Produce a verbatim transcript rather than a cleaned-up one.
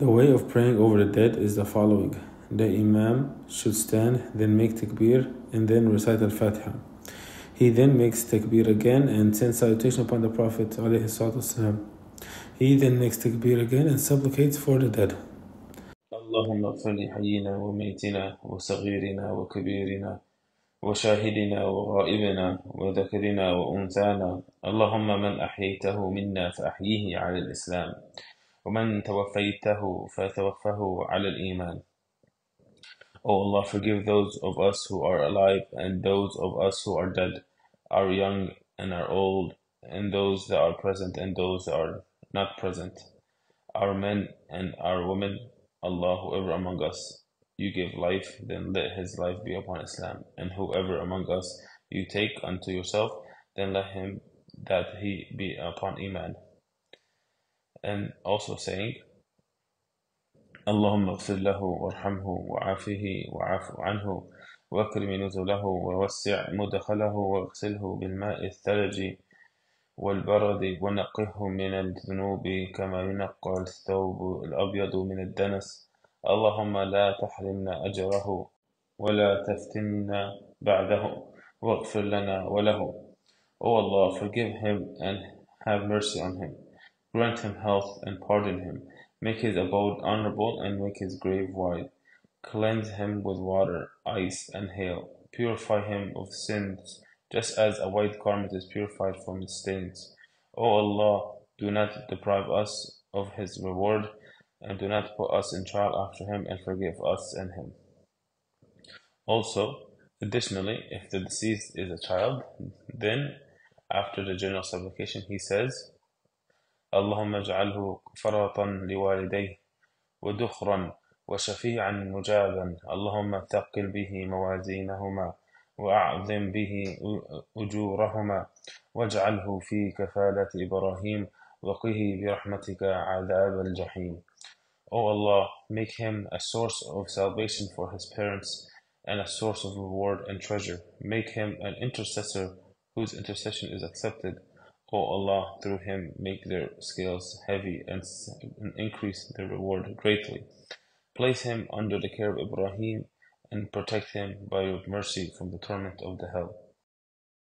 The way of praying over the dead is the following. The Imam should stand, then make takbir, and then recite al-Fatihah. He then makes takbir again and sends salutation upon the Prophet ﷺ. He then makes takbir again and supplicates for the dead. Allahumma اغفر لحينا وميتنا وصغيرنا وكبيرنا وشاهدنا وغائبنا وذكرنا وأنثانا اللهم من أحييته منا فأحيه على الإسلام ومن توفيته فتوفه على الإيمان. O Allah, forgive those of us who are alive and those of us who are dead, our young and our old, and those that are present and those that are not present, our men and our women. Allah, whoever among us you give life, then let his life be upon Islam, and whoever among us you take unto yourself, then let him that he be upon Iman. And also saying, اللهم اغفر له وارحمه وعافه وعف عنه واكرم نزله ووسع مدخله واغسله بالماء الثلج والبرد ونقه من الذنوب كما ينقى الثوب الأبيض من الدنس اللهم لا تحرمنا أجره ولا تفتنا بعده واغفر لنا وله. O Allah, forgive him and have mercy on him. Grant him health and pardon him. Make his abode honorable and make his grave wide. Cleanse him with water, ice, and hail. Purify him of sins, just as a white garment is purified from its stains. O Allah, do not deprive us of his reward, and do not put us in trial after him, and forgive us and him. Also, additionally, if the deceased is a child, then after the general supplication, he says, اللهم اجعله فرطا لوالديه ودخرا وشفيعا مجابا اللهم ثقل به موازينهما وأعظم به أجورهما واجعله في كفالة إبراهيم وقه برحمتك عذاب الجحيم. O Allah, make him a source of salvation for his parents and a source of reward and treasure. Make him an intercessor whose intercession is accepted. O Allah, through him make their scales heavy and increase their reward greatly. Place him under the care of Ibrahim and protect him by your mercy from the torment of the hell.